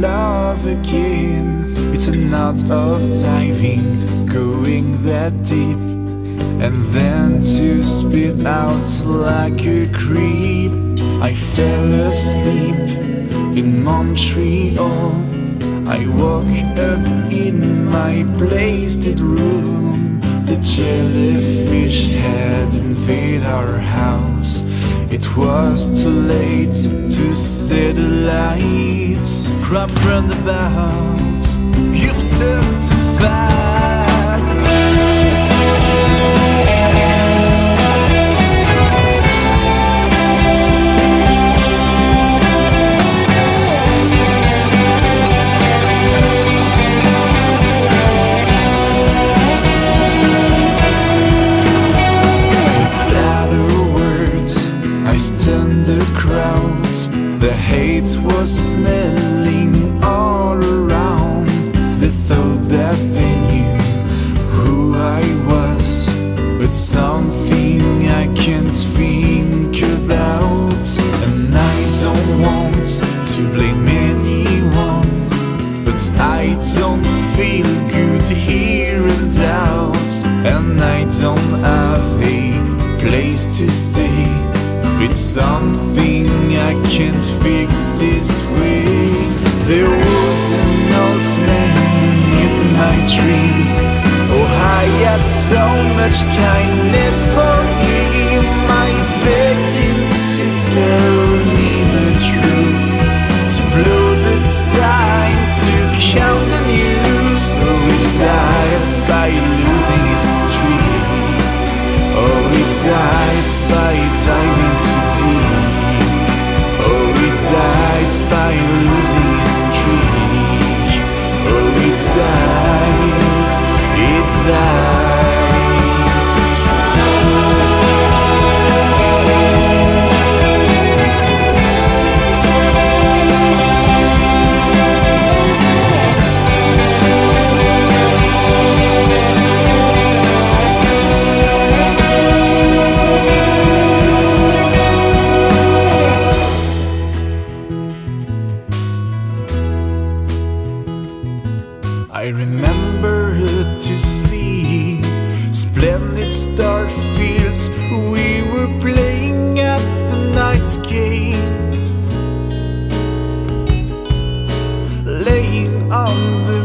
love again. It's a knot of diving, going that deep, and then to spit out like a creep. I fell asleep in Montreal. I woke up in my blasted room. The jellyfish had invaded our house. It was too late to set the lights. Crop roundabouts, you've turned too fast. The hate was smelling all around. They thought that they knew who I was, but something I can't think about. And I don't want to blame anyone, but I don't feel good here and out. And I don't have a place to stay. It's something I can't fix this way. There was an old man in my dreams. Oh, I had so much kindness for him. I begged him to tell me the truth, to blow the time, to count the news. Oh, he dies by losing his streak. Oh, he dies by diving too deep. Oh, he dies by losing his streak. Oh, he died, he died. I remember to see splendid star fields. We were playing at the night's game, laying on the